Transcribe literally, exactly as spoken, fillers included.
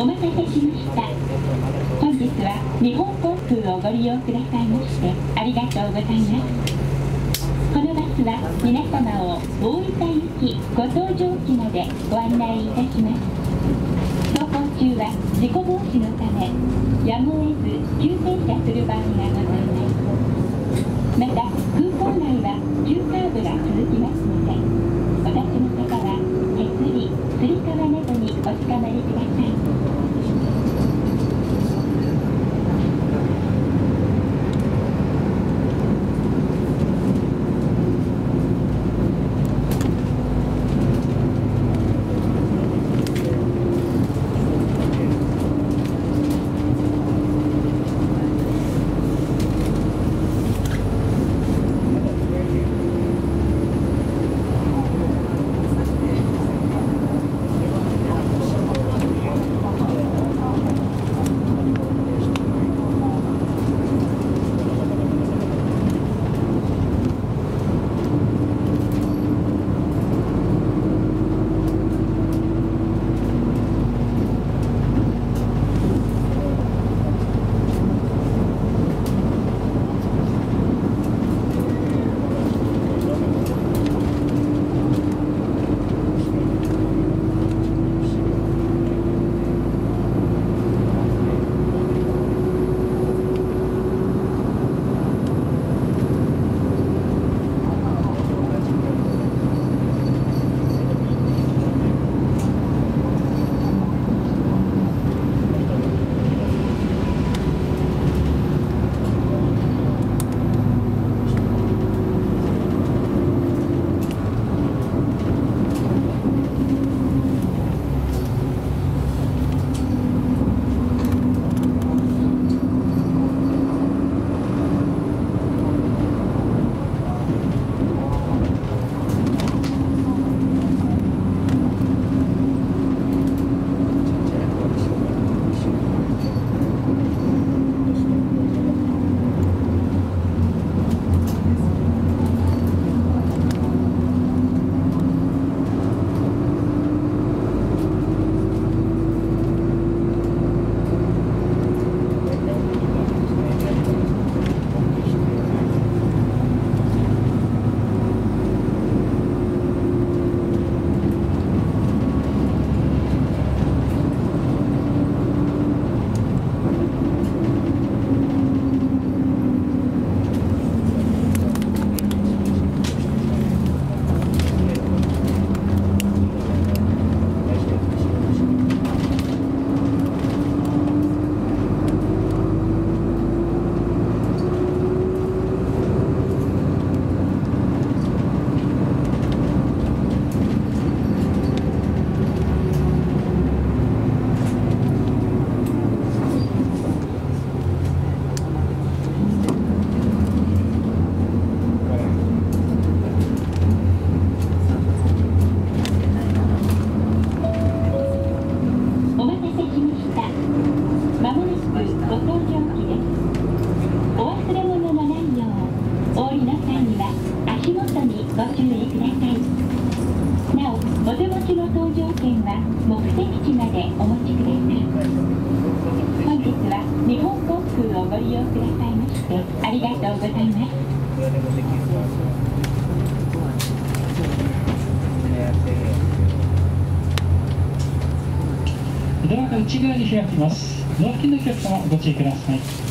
お待たせしました。本日は日本航空をご利用くださいましてありがとうございます。このバスは皆様を大分行きご搭乗機までご案内いたします。走行中は事故防止のためやむを得ず急停車する場合がございます。また空港内は急カーブが続きますので、お立ちの方は手すり、つり革などにおつかまりください。ドアの内側に開きます。ドア付近のお客様ご注意ください。